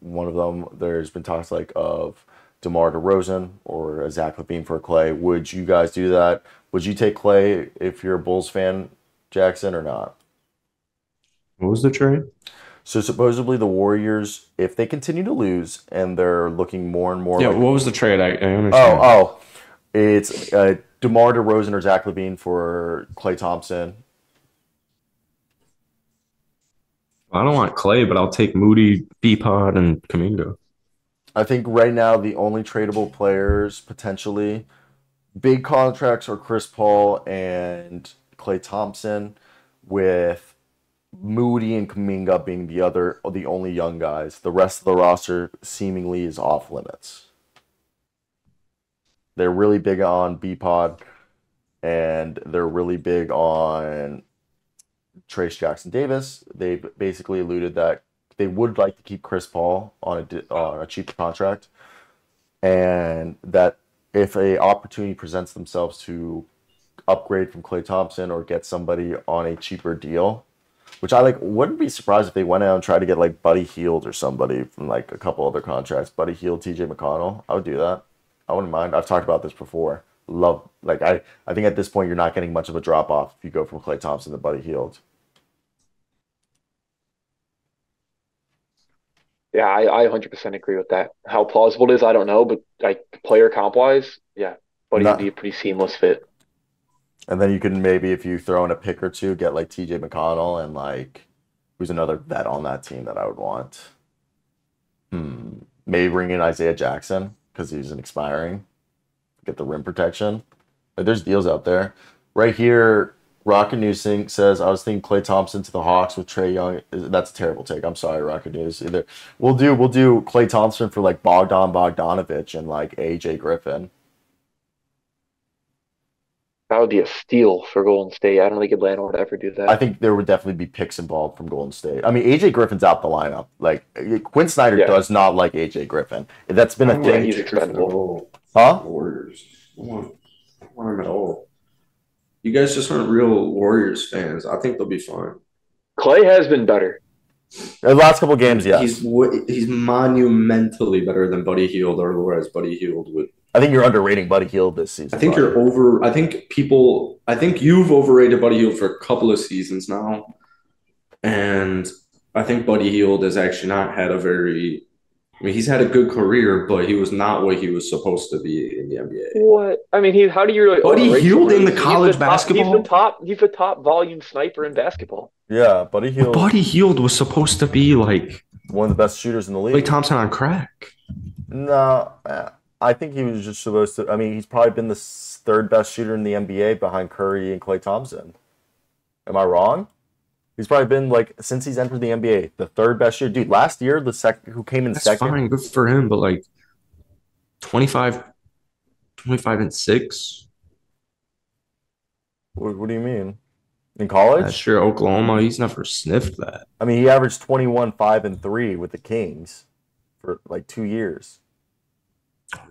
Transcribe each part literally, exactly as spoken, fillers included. one of them, there's been talks like of Demar Derozan or a Zach LaVine for Klay. Would you guys do that? Would you take Klay if you're a Bulls fan, Jackson, or not? What was the trade? So supposedly the Warriors, if they continue to lose and they're looking more and more... Yeah, like, what was the trade? I, I understand. Oh, oh. It's uh, DeMar DeRozan or Zach LaVine for Klay Thompson. I don't want Klay, but I'll take Moody, B-Pod, and Kuminga. I think right now the only tradable players potentially, big contracts, are Chris Paul and Klay Thompson, with Moody and Kuminga being the other, the only young guys. The rest of the roster seemingly is off limits. They're really big on B-Pod, and they're really big on Trace Jackson Davis. They basically alluded that they would like to keep Chris Paul on a, on a cheap contract, and that if an opportunity presents themselves to upgrade from Klay Thompson or get somebody on a cheaper deal, which I like, wouldn't be surprised if they went out and tried to get like Buddy Hield or somebody from like a couple other contracts. Buddy Hield, T J. McConnell, I would do that. I wouldn't mind. I've talked about this before. Love, like I, I think at this point you're not getting much of a drop off if you go from Klay Thompson to Buddy Hield. Yeah, I, I one hundred percent agree with that. How plausible it is, I don't know, but like player comp wise, yeah, Buddy would be a pretty seamless fit. And then you can maybe, if you throw in a pick or two, get like T J. McConnell and like who's another vet on that team that I would want. Hmm. Maybe bring in Isaiah Jackson because he's an expiring. Get the rim protection. Like, there's deals out there. Right here, Rocket News says, I was thinking Klay Thompson to the Hawks with Trey Young. That's a terrible take. I'm sorry, Rocket News. Either we'll do we'll do Klay Thompson for like Bogdan Bogdanovich and like A J Griffin. That would be a steal for Golden State. I don't think Atlanta would ever do that. I think there would definitely be picks involved from Golden State. I mean, A J Griffin's out the lineup. Like, Quinn Snyder yeah. does not like A J Griffin. That's been I a thing. He's expendable. Huh? Warriors. I want, I want him at all. You guys just aren't real Warriors fans. I think they'll be fine. Klay has been better. The last couple games, yes. He's he's monumentally better than Buddy Hield, or whereas Buddy Hield would. I think you're underrating Buddy Hield this season. I think Buddy. you're over. I think people. I think you've overrated Buddy Hield for a couple of seasons now, and I think Buddy Hield has actually not had a very. I mean, he's had a good career, but he was not what he was supposed to be in the N B A. What I mean, he. How do you? Like, Buddy Hield in the college he's the top, basketball. He's the top. He's the top volume sniper in basketball. Yeah, Buddy Hield. But Buddy Hield was supposed to be like one of the best shooters in the league. Klay Thompson on crack. No. Nah. I think he was just supposed to. I mean, he's probably been the third best shooter in the N B A behind Curry and Klay Thompson. Am I wrong? He's probably been, like, since he's entered the N B A, the third best shooter. Dude, last year, the second who came in That's second. That's fine, good for him, but, like, twenty-five and six? What, what do you mean? In college? That's sure, Oklahoma, he's never sniffed that. I mean, he averaged twenty-one, five, and three with the Kings for, like, two years.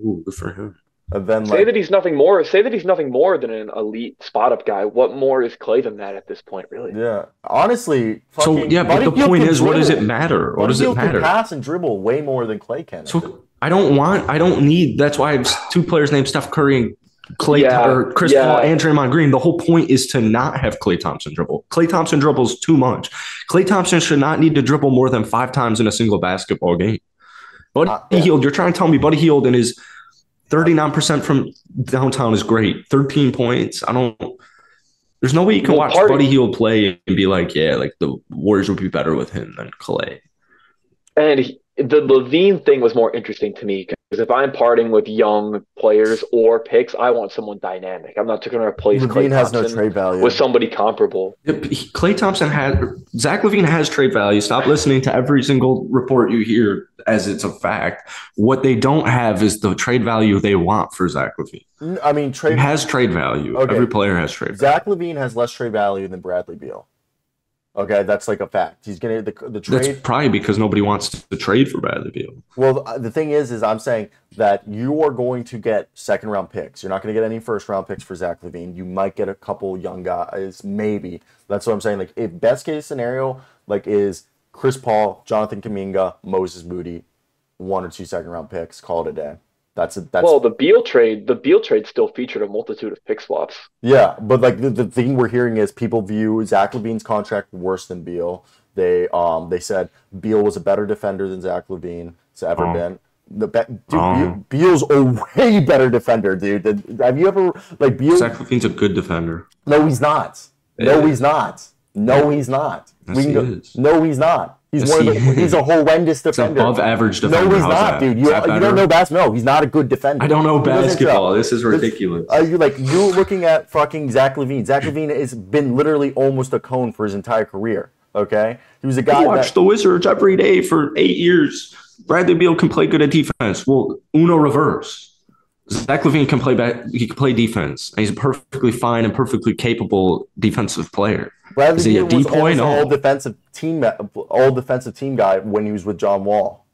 Ooh, good for him. And then, say like, that he's nothing more. Say that he's nothing more than an elite spot-up guy. What more is Klay than that at this point, really? Yeah, honestly. So yeah, but the point is, dribble. What does it matter? What does it matter? Can pass and dribble way more than Klay can. So I don't want. I don't need. That's why I have two players named Steph Curry and Klay yeah, or Chris yeah. Paul and Draymond Green. The whole point is to not have Klay Thompson dribble. Klay Thompson dribbles too much. Klay Thompson should not need to dribble more than five times in a single basketball game. Buddy uh, yeah. Hield, you're trying to tell me Buddy Hield and his thirty-nine percent from downtown is great. thirteen points. I don't – there's no way you can watch party. Buddy Hield play and be like, yeah, like the Warriors would be better with him than Klay. And he, the LaVine thing was more interesting to me because if I'm parting with young players or picks, I want someone dynamic. I'm not going to replace LaVine Klay has Thompson no trade value. With somebody comparable. Yeah, Klay Thompson had – Zach LaVine has trade value. Stop listening to every single report you hear as it's a fact. What they don't have is the trade value they want for Zach LaVine. I mean, trade he has trade value. Okay. Every player has trade value. Zach LaVine has less trade value than Bradley Beal. Okay, that's like a fact. He's gonna the, the trade. That's probably because nobody wants to trade for Bradley Beal. Well, the thing is, is I'm saying that you are going to get second round picks. You're not going to get any first round picks for Zach LaVine. You might get a couple young guys, maybe. That's what I'm saying. Like, if best case scenario, like is Chris Paul, Jonathan Kuminga, Moses Moody, one or two second round picks, call it a day. That's a, that's well, the Beal trade, the Beal trade still featured a multitude of pick swaps. Yeah, but like the, the thing we're hearing is people view Zach LaVine's contract worse than Beal. They um they said Beal was a better defender than Zach LaVine has ever um, been. The be- dude, um, Beal's a way better defender, dude. Have you ever like Beal? Zach LaVine's a good defender. No, he's not. No, he's not. No, he's not. Yes, we can go, he is. No, he's not. He's yes, one of the, he he's a horrendous defender. Above average defender. No, he's How's not, that? Dude. You, you don't know basketball. No, he's not a good defender. I don't know basketball. This is ridiculous. Are uh, you like you're looking at fucking Zach LaVine? Zach LaVine has been literally almost a cone for his entire career. Okay, he was a guy. I watched that, the Wizards every day for eight years. Bradley Beal can play good at defense. Well, uno reverse. Zach LaVine can play back. He can play defense. And he's a perfectly fine and perfectly capable defensive player. Bradley Is he Beal a was almost an all defensive team, all defensive team guy when he was with John Wall.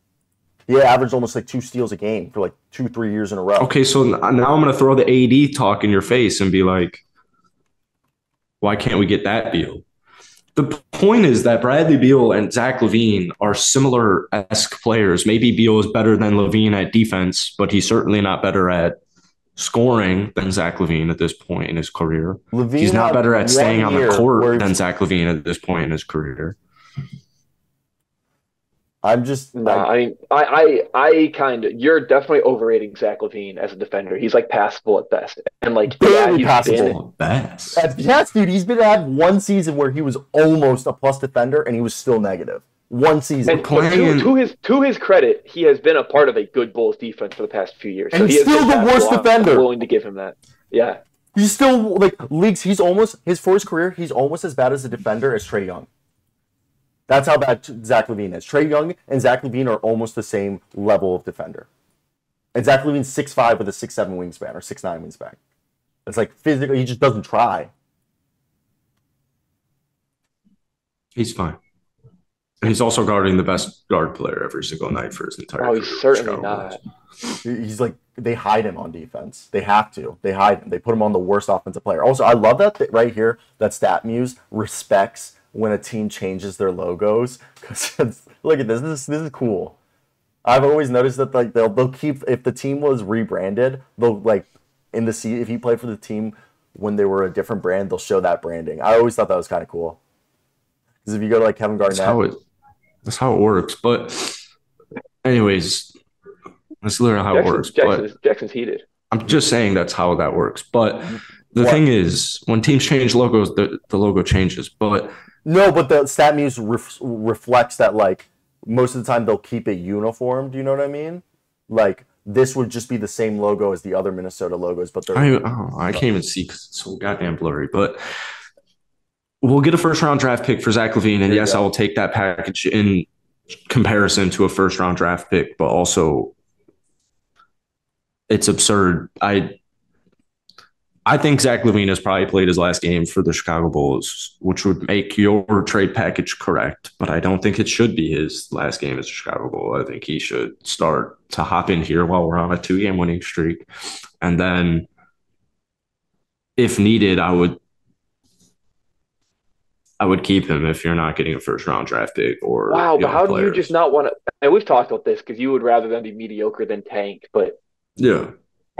He averaged almost like two steals a game for like two, three years in a row. Okay, so now I'm going to throw the A D talk in your face and be like, "Why can't we get that deal?" The point is that Bradley Beal and Zach LaVine are similar-esque players. Maybe Beal is better than LaVine at defense, but he's certainly not better at scoring than Zach LaVine at this point in his career. LaVine he's not better at staying on the court than Zach LaVine at this point in his career. I'm just no, I I I, I kind of you're definitely overrating Zach LaVine as a defender. He's like passable at best, and like barely yeah, he's passable at best. At best, dude, he's been had one season where he was almost a plus defender, and he was still negative. One season. And to, to his to his credit, he has been a part of a good Bulls defense for the past few years, and so he still has been the worst defender. I'm willing to give him that. Yeah, he's still like leagues. He's almost his first career. He's almost as bad as a defender as Trey Young. That's how bad Zach LaVine is. Trey Young and Zach LaVine are almost the same level of defender. And Zach LaVine's six five with a six seven wingspan or six nine wingspan. It's like physically, he just doesn't try. He's fine. And he's also guarding the best guard player every single night for his entire oh, career. Oh, he's certainly not. He's like, they hide him on defense. They have to. They hide him. They put him on the worst offensive player. Also, I love that th- right here, that StatMuse respects when a team changes their logos, because look at this, this, this is cool. I've always noticed that like they'll they'll keep if the team was rebranded, they'll like in the se- if he played for the team when they were a different brand, they'll show that branding. I always thought that was kind of cool. Because if you go to like Kevin Garnett, that's how it, that's how it works. But anyways, that's literally how Jackson's, it works. Jackson's, but Jackson's heated. I'm just saying that's how that works. But the what? thing is, when teams change logos, the, the logo changes. But No, but the StatMuse ref- reflects that, like, most of the time they'll keep it uniform. Do you know what I mean? Like, this would just be the same logo as the other Minnesota logos, but they're... I, oh, I can't even see because it's so goddamn blurry, but we'll get a first-round draft pick for Zach LaVine, and yes, I will take that package in comparison to a first-round draft pick, but also it's absurd. I... I think Zach LaVine has probably played his last game for the Chicago Bulls, which would make your trade package correct, but I don't think it should be his last game as a Chicago Bull. I think he should start to hop in here while we're on a two-game winning streak. And then, if needed, I would I would keep him if you're not getting a first-round draft pick or Wow, but how players. do you just not want to – and we've talked about this because you would rather them be mediocre than tank, but – yeah.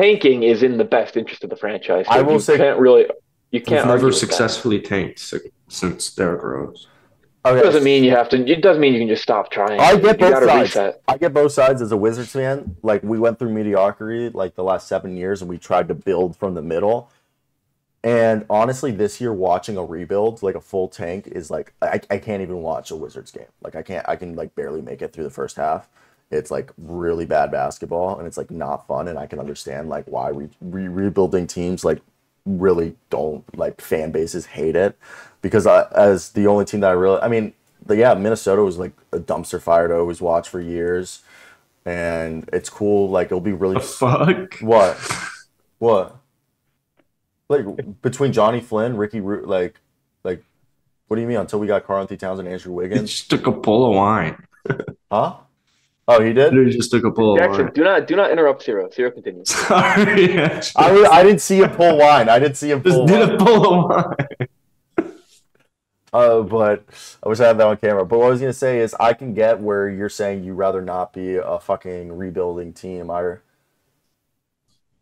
Tanking is in the best interest of the franchise. So I will you say, can't really, you can't never successfully that. tanked since Derrick Rose. Okay. It doesn't mean you have to. It doesn't mean you can just stop trying. I get you both sides. Reset. I get both sides as a Wizards fan. Like we went through mediocrity like the last seven years, and we tried to build from the middle. And honestly, this year watching a rebuild, like a full tank, is like I, I can't even watch a Wizards game. Like I can't. I can like barely make it through the first half. It's like really bad basketball, and it's like not fun. And I can understand like why we re- rebuilding teams like really don't like fan bases hate it because I, as the only team that I really, I mean, the, yeah, Minnesota was like a dumpster fire to always watch for years, and it's cool. Like it'll be really the fuck what what like between Johnny Flynn, Ricky Ru- like like what do you mean until we got Karl-Anthony Towns and Andrew Wiggins? He just took a bowl of wine, huh? Oh, he did? He just took a pull Jackson, of wine. Do not, do not interrupt Zero. Zero continues. Sorry. I, I didn't see him pull wine. I didn't see him pull just wine. Just did a pull of wine. Uh, but I wish I had that on camera. But what I was going to say is I can get where you're saying you'd rather not be a fucking rebuilding team. I,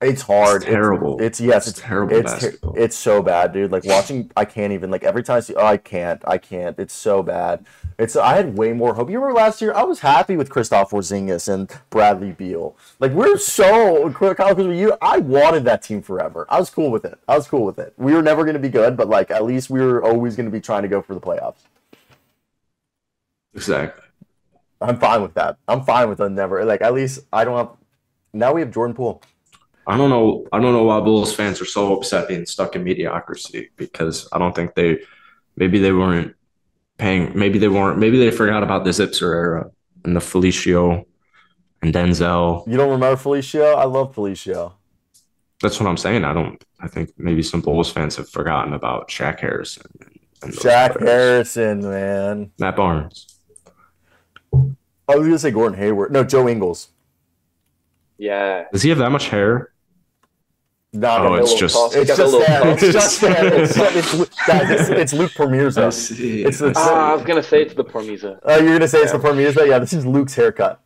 it's hard. It's terrible. It's, it's yes, it's, it's terrible. It's, basketball. It's so bad, dude. Like watching, I can't even, like every time I see, oh, I can't, I can't. It's so bad. It's, I had way more hope. You remember last year, I was happy with Kristaps Porzingis and Bradley Beal. Like we're so, Kyle, you, I wanted that team forever. I was cool with it. I was cool with it. We were never going to be good, but like at least we were always going to be trying to go for the playoffs. Exactly. I'm fine with that. I'm fine with them never. Like at least I don't have, now we have Jordan Poole. I don't know. I don't know why Bulls fans are so upset being stuck in mediocrity, because I don't think they, maybe they weren't paying, maybe they weren't, maybe they forgot about the Zipser era and the Felicio and Denzel. You don't remember Felicio? I love Felicio. That's what I'm saying. I don't, I think maybe some Bulls fans have forgotten about Shaq Harrison. And, and Shaq players. Harrison, man. Matt Barnes. I was going to say Gordon Hayward. No, Joe Ingles. Yeah. Does he have that much hair? Not oh, it's just it's, it's just that. It's just that. It's, it's, it's, it's Luke Parmiza. It's the, ah, I was gonna say it's the Parmiza. Oh, uh, you're gonna say yeah. It's the Parmiza? Yeah, this is Luke's haircut.